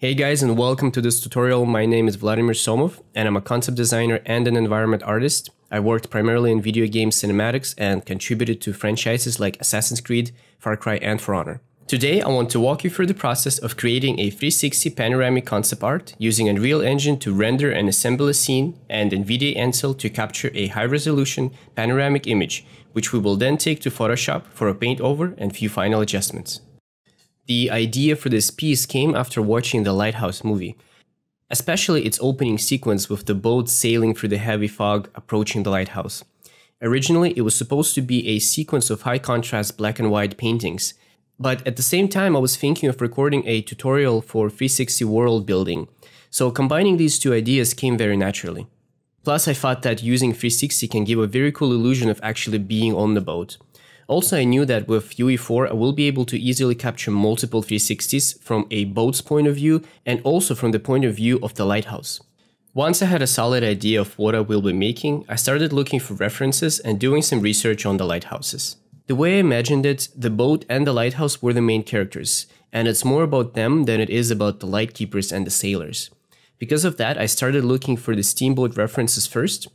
Hey guys, and welcome to this tutorial. My name is Vladimir Somov, and I'm a concept designer and an environment artist. I worked primarily in video game cinematics and contributed to franchises like Assassin's Creed, Far Cry, and For Honor. Today, I want to walk you through the process of creating a 360 panoramic concept art using Unreal Engine to render and assemble a scene and NVIDIA Ansel to capture a high-resolution panoramic image, which we will then take to Photoshop for a paint-over and few final adjustments. The idea for this piece came after watching The Lighthouse movie, especially its opening sequence with the boat sailing through the heavy fog approaching the lighthouse. Originally, it was supposed to be a sequence of high-contrast black and white paintings, but at the same time I was thinking of recording a tutorial for 360 world building, so combining these two ideas came very naturally. Plus, I thought that using 360 can give a very cool illusion of actually being on the boat. Also, I knew that with UE4 I will be able to easily capture multiple 360s from a boat's point of view and also from the point of view of the lighthouse. Once I had a solid idea of what I will be making, I started looking for references and doing some research on the lighthouses. The way I imagined it, the boat and the lighthouse were the main characters, and it's more about them than it is about the lightkeepers and the sailors. Because of that, I started looking for the steamboat references first,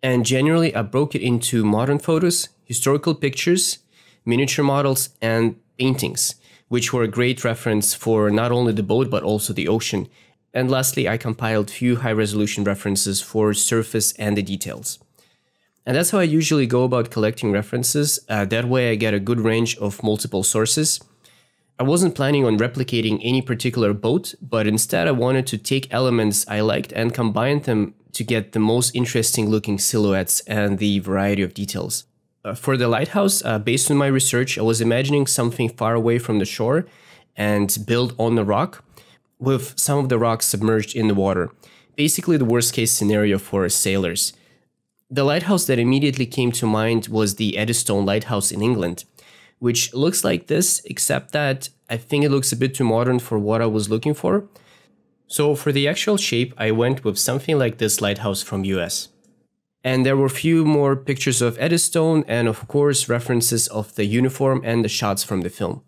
and generally I broke it into modern photos, historical pictures, miniature models, and paintings, which were a great reference for not only the boat but also the ocean. And lastly, I compiled few high-resolution references for surface and the details. And that's how I usually go about collecting references, that way I get a good range of multiple sources. I wasn't planning on replicating any particular boat, but instead I wanted to take elements I liked and combine them to get the most interesting looking silhouettes and the variety of details. For the lighthouse, based on my research, I was imagining something far away from the shore and built on the rock, with some of the rocks submerged in the water. Basically the worst case scenario for sailors. The lighthouse that immediately came to mind was the Eddystone Lighthouse in England, which looks like this, except that I think it looks a bit too modern for what I was looking for. So for the actual shape, I went with something like this lighthouse from US. And there were a few more pictures of Eddystone and, of course, references of the uniform and the shots from the film.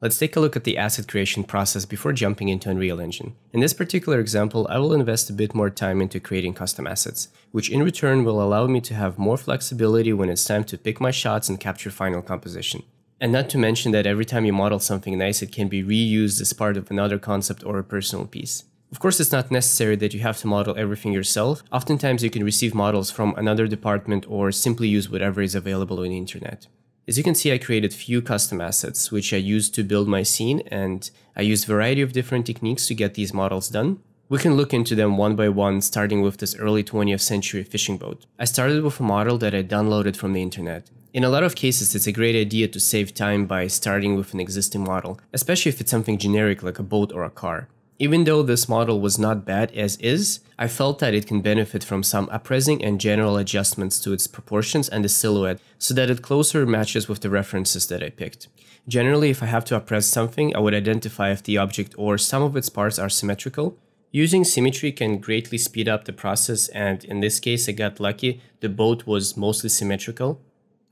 Let's take a look at the asset creation process before jumping into Unreal Engine. In this particular example, I will invest a bit more time into creating custom assets, which in return will allow me to have more flexibility when it's time to pick my shots and capture final composition. And not to mention that every time you model something nice, it can be reused as part of another concept or a personal piece. Of course, it's not necessary that you have to model everything yourself. Oftentimes, you can receive models from another department or simply use whatever is available on the internet. As you can see, I created few custom assets, which I used to build my scene, and I used a variety of different techniques to get these models done. We can look into them one by one, starting with this early 20th century fishing boat. I started with a model that I downloaded from the internet. In a lot of cases, it's a great idea to save time by starting with an existing model, especially if it's something generic like a boat or a car. Even though this model was not bad as is, I felt that it can benefit from some upraising and general adjustments to its proportions and the silhouette so that it closer matches with the references that I picked. Generally, if I have to upraise something, I would identify if the object or some of its parts are symmetrical. Using symmetry can greatly speed up the process, and in this case I got lucky, the boat was mostly symmetrical.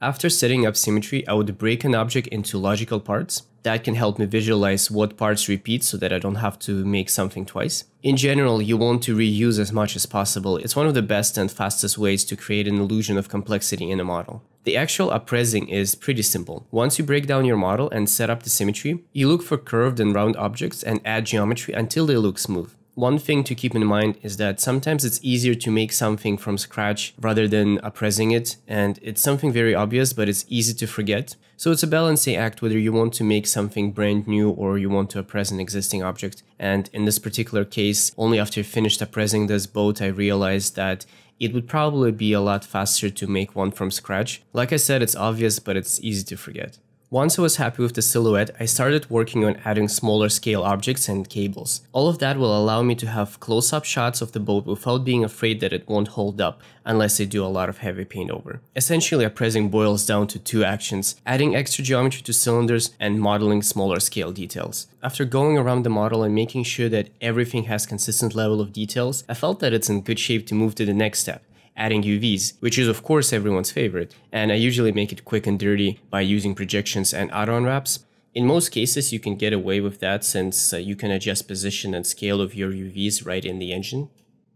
After setting up symmetry, I would break an object into logical parts. That can help me visualize what parts repeat so that I don't have to make something twice. In general, you want to reuse as much as possible. It's one of the best and fastest ways to create an illusion of complexity in a model. The actual upraising is pretty simple. Once you break down your model and set up the symmetry, you look for curved and round objects and add geometry until they look smooth. One thing to keep in mind is that sometimes it's easier to make something from scratch rather than upraising it, and it's something very obvious, but it's easy to forget. So it's a balancing act whether you want to make something brand new or you want to upraise an existing object. And in this particular case, only after I finished upraising this boat, I realized that it would probably be a lot faster to make one from scratch. Like I said, it's obvious, but it's easy to forget. Once I was happy with the silhouette, I started working on adding smaller scale objects and cables. All of that will allow me to have close-up shots of the boat without being afraid that it won't hold up unless I do a lot of heavy paint over. Essentially, upraising boils down to two actions, adding extra geometry to cylinders and modeling smaller scale details. After going around the model and making sure that everything has consistent level of details, I felt that it's in good shape to move to the next step. Adding UVs, which is of course everyone's favorite, and I usually make it quick and dirty by using projections and auto unwraps. In most cases, you can get away with that since you can adjust position and scale of your UVs right in the engine.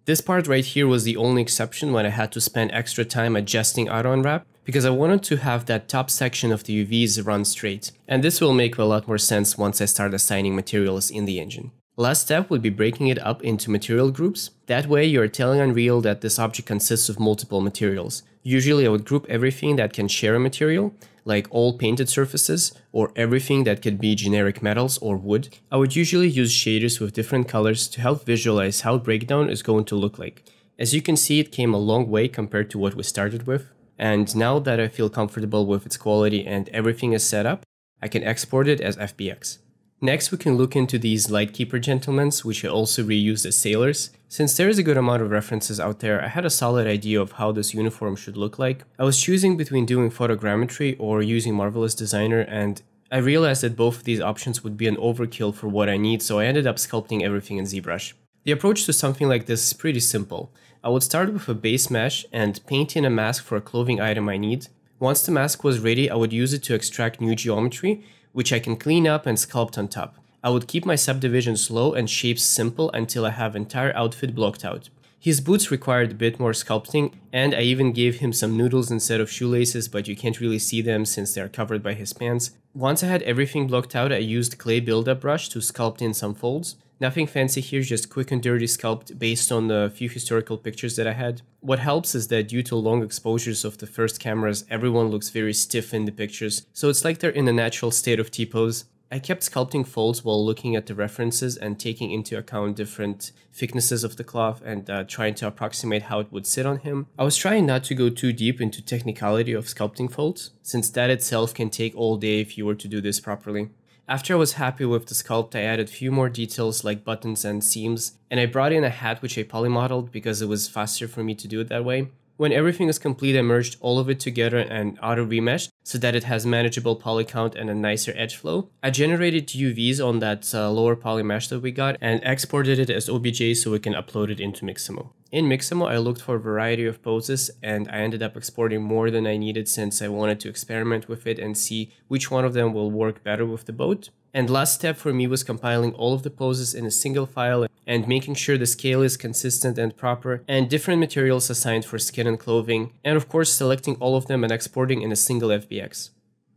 This part right here was the only exception when I had to spend extra time adjusting auto-unwrap because I wanted to have that top section of the UVs run straight, and this will make a lot more sense once I start assigning materials in the engine. Last step would be breaking it up into material groups. That way you are telling Unreal that this object consists of multiple materials. Usually I would group everything that can share a material, like all painted surfaces, or everything that could be generic metals or wood. I would usually use shaders with different colors to help visualize how breakdown is going to look like. As you can see, it came a long way compared to what we started with, and now that I feel comfortable with its quality and everything is set up, I can export it as FBX. Next, we can look into these Lightkeeper gentlemans, which I also reused as sailors. Since there is a good amount of references out there, I had a solid idea of how this uniform should look like. I was choosing between doing photogrammetry or using Marvelous Designer, and I realized that both of these options would be an overkill for what I need, so I ended up sculpting everything in ZBrush. The approach to something like this is pretty simple. I would start with a base mesh and paint in a mask for a clothing item I need. Once the mask was ready, I would use it to extract new geometry, which I can clean up and sculpt on top. I would keep my subdivisions low and shapes simple until I have entire outfit blocked out. His boots required a bit more sculpting, and I even gave him some noodles instead of shoelaces, but you can't really see them since they are covered by his pants. Once I had everything blocked out, I used clay buildup brush to sculpt in some folds. Nothing fancy here, just quick and dirty sculpt based on the few historical pictures that I had. What helps is that due to long exposures of the first cameras, everyone looks very stiff in the pictures, so it's like they're in a natural state of T-pose. I kept sculpting folds while looking at the references and taking into account different thicknesses of the cloth and trying to approximate how it would sit on him. I was trying not to go too deep into technicality of sculpting folds, since that itself can take all day if you were to do this properly. After I was happy with the sculpt, I added few more details like buttons and seams, and I brought in a hat which I polymodeled because it was faster for me to do it that way. When everything is complete, I merged all of it together and auto remeshed so that it has manageable poly count and a nicer edge flow. I generated UVs on that lower poly mesh that we got and exported it as OBJ so we can upload it into Mixamo. In Mixamo, I looked for a variety of poses, and I ended up exporting more than I needed since I wanted to experiment with it and see which one of them will work better with the boat. And last step for me was compiling all of the poses in a single file and making sure the scale is consistent and proper, and different materials assigned for skin and clothing, and of course selecting all of them and exporting in a single FBX.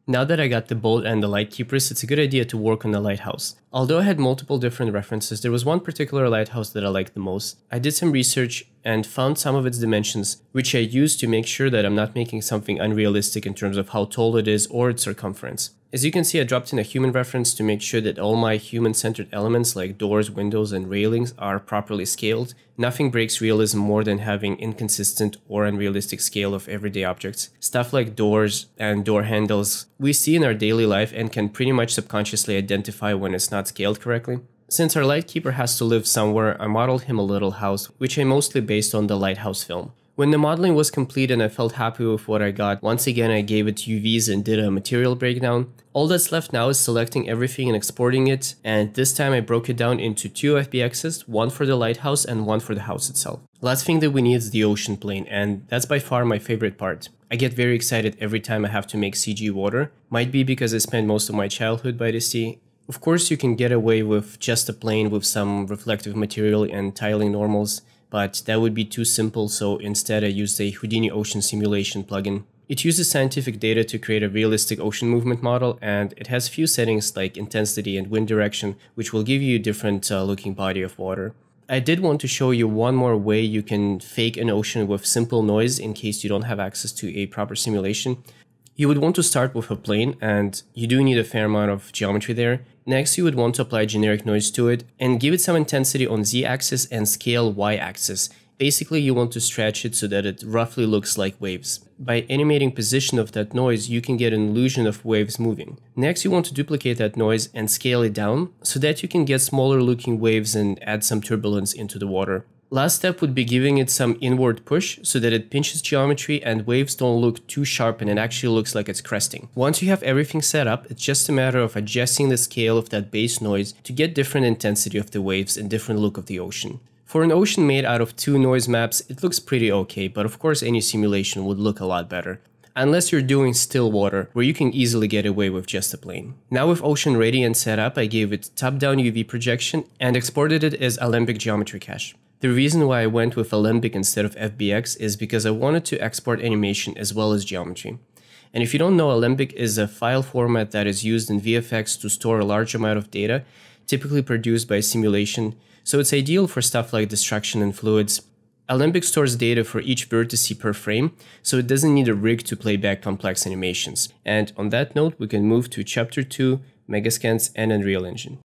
Now that I got the boat and the lightkeepers, it's a good idea to work on the lighthouse. Although I had multiple different references, there was one particular lighthouse that I liked the most. I did some research and found some of its dimensions, which I used to make sure that I'm not making something unrealistic in terms of how tall it is or its circumference. As you can see, I dropped in a human reference to make sure that all my human-centered elements like doors, windows, and railings are properly scaled. Nothing breaks realism more than having inconsistent or unrealistic scale of everyday objects. Stuff like doors and door handles we see in our daily life and can pretty much subconsciously identify when it's not scaled correctly. Since our lightkeeper has to live somewhere, I modeled him a little house, which I mostly based on the lighthouse film. When the modeling was complete and I felt happy with what I got, once again I gave it UVs and did a material breakdown. All that's left now is selecting everything and exporting it, and this time I broke it down into two FBXs, one for the lighthouse and one for the house itself. Last thing that we need is the ocean plane, and that's by far my favorite part. I get very excited every time I have to make CG water, might be because I spent most of my childhood by the sea. Of course you can get away with just a plane with some reflective material and tiling normals, but that would be too simple, so instead I used a Houdini ocean simulation plugin. It uses scientific data to create a realistic ocean movement model, and it has few settings like intensity and wind direction, which will give you a different looking body of water. I did want to show you one more way you can fake an ocean with simple noise in case you don't have access to a proper simulation. You would want to start with a plane, and you do need a fair amount of geometry there. Next, you would want to apply generic noise to it and give it some intensity on z-axis and scale y-axis. Basically, you want to stretch it so that it roughly looks like waves. By animating position of that noise, you can get an illusion of waves moving. Next, you want to duplicate that noise and scale it down so that you can get smaller looking waves and add some turbulence into the water. Last step would be giving it some inward push so that it pinches geometry and waves don't look too sharp and it actually looks like it's cresting. Once you have everything set up, it's just a matter of adjusting the scale of that bass noise to get different intensity of the waves and different look of the ocean. For an ocean made out of two noise maps, it looks pretty okay, but of course any simulation would look a lot better. unless you're doing still water, where you can easily get away with just a plane. Now with Ocean Radiant set up, I gave it top-down UV projection and exported it as Alembic geometry cache. The reason why I went with Alembic instead of FBX is because I wanted to export animation as well as geometry. And if you don't know, Alembic is a file format that is used in VFX to store a large amount of data, typically produced by simulation, so it's ideal for stuff like destruction and fluids. Alembic stores data for each vertex per frame, so it doesn't need a rig to play back complex animations. And on that note, we can move to Chapter 2, Megascans and Unreal Engine.